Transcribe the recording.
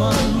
someone